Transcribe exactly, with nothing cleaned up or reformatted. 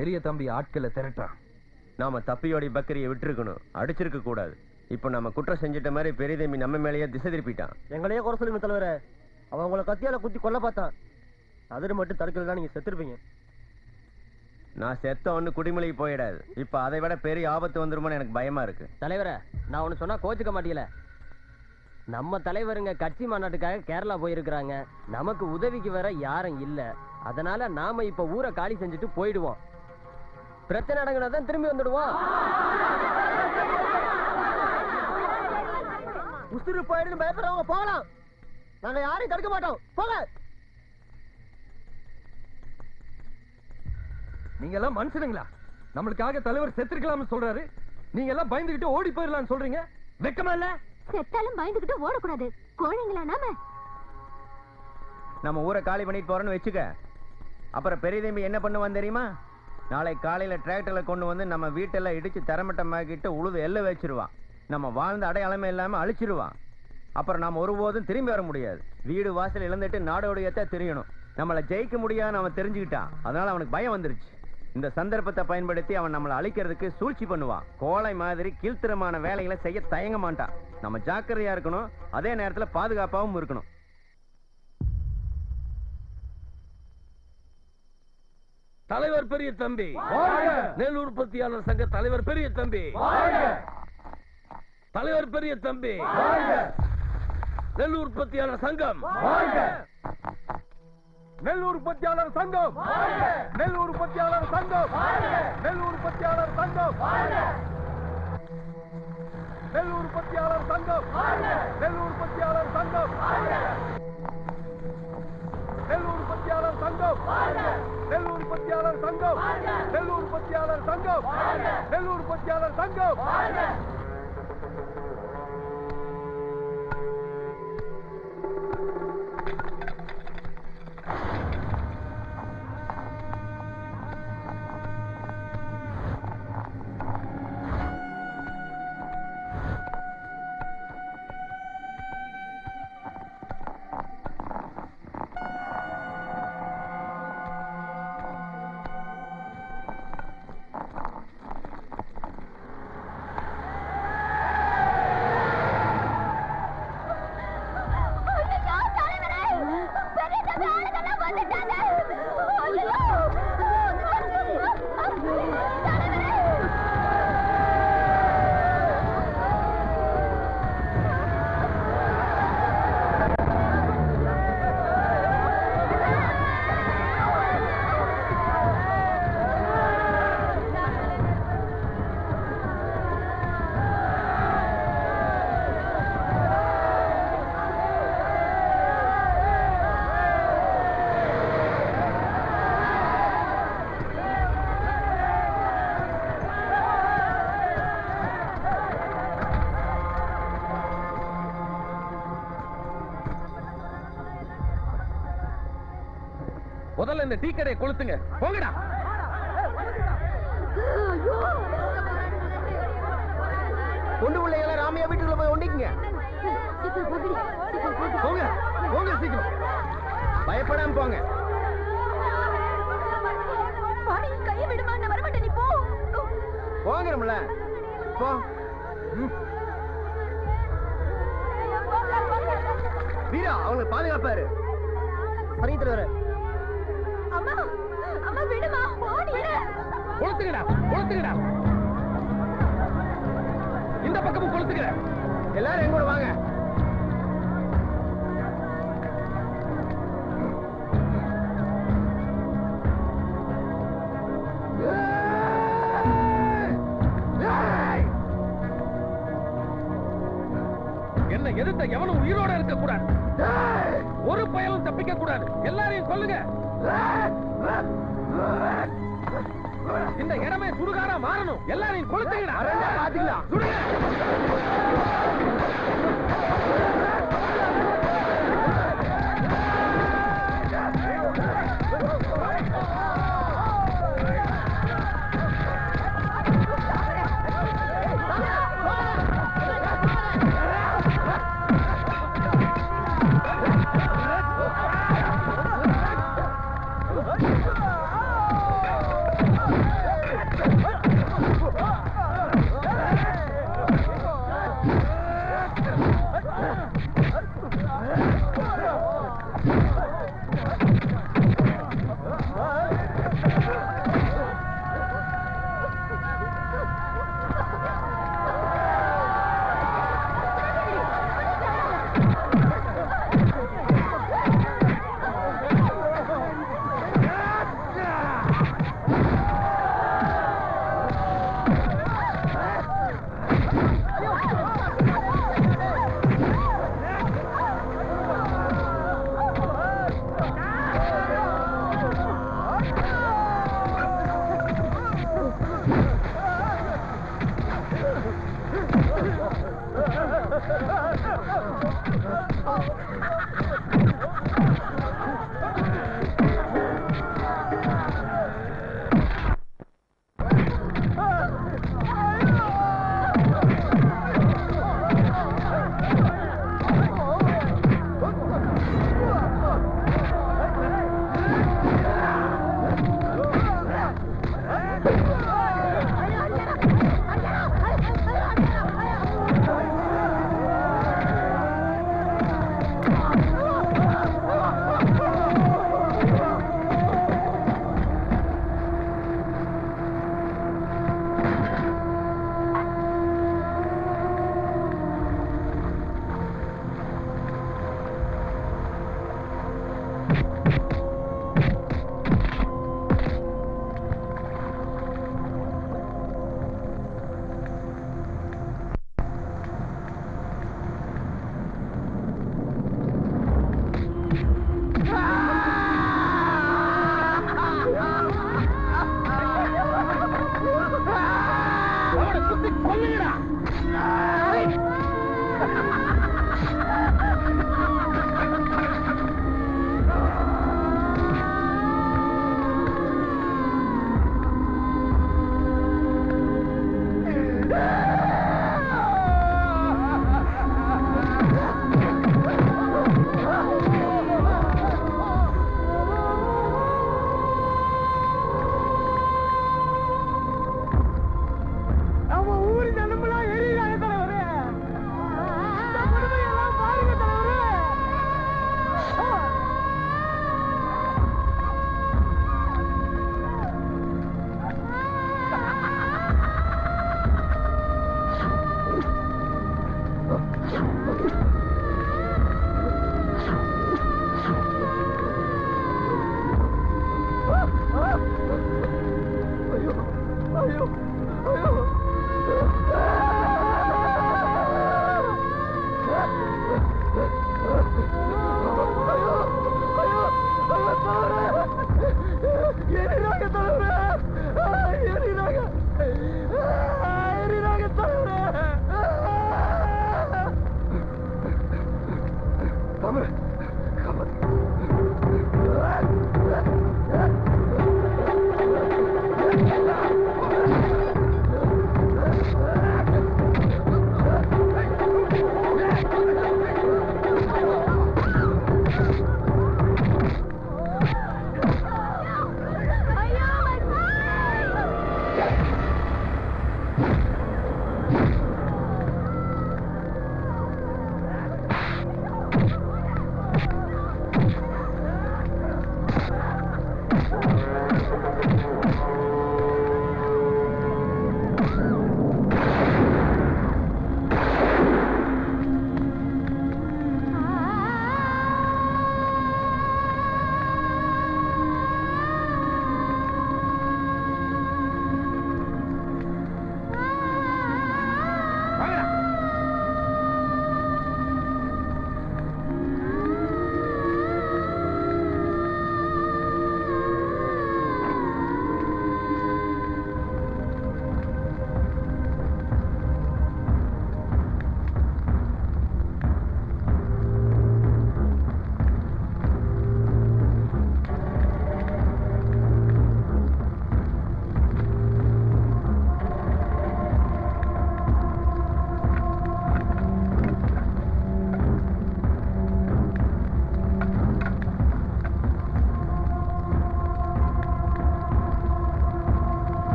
பெரிய தம்பி ஆட்களை திரட்டான். நாம தப்பியோடி பக்கரியை விட்டுருக்கணும், அடிச்சிருக்க கூடாது. இப்போ நம்ம குற்றம் செஞ்சிட்ட மாதிரி பெரிய தம்பி நம்ம மேலேயே திசை திருப்பிட்டான். எங்களையே குறை சொல்லுங்க தலைவர, அவன் உங்களை கத்தியால குத்தி கொல்ல பார்த்தான். அதில் மட்டும் தடுக்கலாம், நீங்க செத்துருப்பீங்க. நான் செத்த ஒன்று குடிமலைக்கு போயிடாது. இப்போ அதை விட பெரிய ஆபத்து வந்துருமோன்னு எனக்கு பயமா இருக்கு. தலைவரை நான் ஒன்று சொன்னா கோச்சுக்க மாட்டீங்கள. நம்ம தலைவருங்க கட்சி மாநாட்டுக்காக கேரளா போயிருக்கிறாங்க, நமக்கு உதவிக்கு வர யாரும் இல்லை. அதனால நாம இப்போ ஊரை காலி செஞ்சுட்டு போயிடுவோம். பிரச்சனை அடங்கினாதான் திரும்பி வந்துடுவோம். உசுறு போயிடுன்னு பயப்படுறவங்க போகலாம், நாங்கள் யாரையும் தடுக்க மாட்டோம். போக நீங்க எல்லாம் மனுஷனுங்களா? நம்மளுக்காக தலைவர் செத்துருக்கலாம்னு சொல்றாரு, நீங்க எல்லாம் பயந்துகிட்டு ஓடி போயிடலாம்னு சொல்றீங்க. வெக்கமா இல்ல? செத்தாலும் பயந்துகிட்டு ஓடக்கூடாது, கோழைங்களா நாம? நம்ம ஊரை காலி பண்ணிட்டு போறோம்னு வெச்சுக்க, அப்புறம் பெரிய தம்பி என்ன பண்ணுவான் தெரியுமா? நாளை காலையில டிராக்டர்ல கொண்டு வந்து நம்ம வீட்டெல்லாம் இடிச்சு தரமட்டமாக்கிட்டு உழுது எல்லாம் வச்சிருவான். நம்ம வாழ்ந்த அடையாளமே இல்லாம அழிச்சிருவான். அப்புறம் நாம ஒருபோதும் திரும்பி வர முடியாது. வீடு வாசல் இழந்துட்டு நாடோடியத்தா தெரியணும். நம்மளை ஜெயிக்க முடியாதுன்னு அவன் தெரிஞ்சுக்கிட்டான், அதனால அவனுக்கு பயம் வந்துருச்சு. இந்த சந்தர்ப்பத்தை பயன்படுத்தி அவன் நம்மளை அழிக்கிறதுக்கு சூழ்ச்சி பண்ணுவான். கோழை மாதிரி கீழ்த்தரமான வேலைகளை செய்ய தயங்க மாட்டான். நம்ம ஜாக்கிரதையா இருக்கணும், அதே நேரத்தில் பாதுகாப்பாகவும் இருக்கணும். தலைவர் பெரிய தம்பி, நெல் உற்பத்தியாளர் சங்க தலைவர் பெரிய தம்பி, தலைவர் பெரிய தம்பி, நெல் உற்பத்தியாளர் சங்கம், நெல் உற்பத்தியாளர் சங்கம், நெல் உற்பத்தியாளர் சங்கம், நெல் உற்பத்தியாளர் சங்கம், நெல் உற்பத்தியாளர் சங்கம், நெல் உற்பத்தியாளர் சங்கம், நெல் உற்பத்தியாளர் சங்கம், நெல் உற்பத்தியாளர் சங்கம், நெல் உற்பத்தியாளர் சங்கம், நெல் உற்பத்தியாளர் சங்கம். முதல்ல இந்த டீ கடையை கொளுத்துங்க, போங்கடா. கொண்டு உள்ள எல்லாம் ராமையா வீட்டுக்குள்ள போய் ஒண்டிக்குங்க. போங்க போங்க, சீக்கிரம், பயப்படாம போங்க. போங்கல போ. வீரா அவங்க பாதுகாப்பாரு. பரியத்துல வர இந்த பக்கமும் கொளுத்துக்கிற. எல்லாரும் எங்கூட வாங்க. என்ன எதிர்த்த எவனும் உயிரோட இருக்க கூடாது, ஒரு பயனும் தப்பிக்க கூடாது. எல்லாரையும் கொல்லுங்க. இந்த இடமே சுடுகாரா மாறணும். எல்லாரையும் கொளுத்துங்கடா. பாத்துக்கலாம் Oh!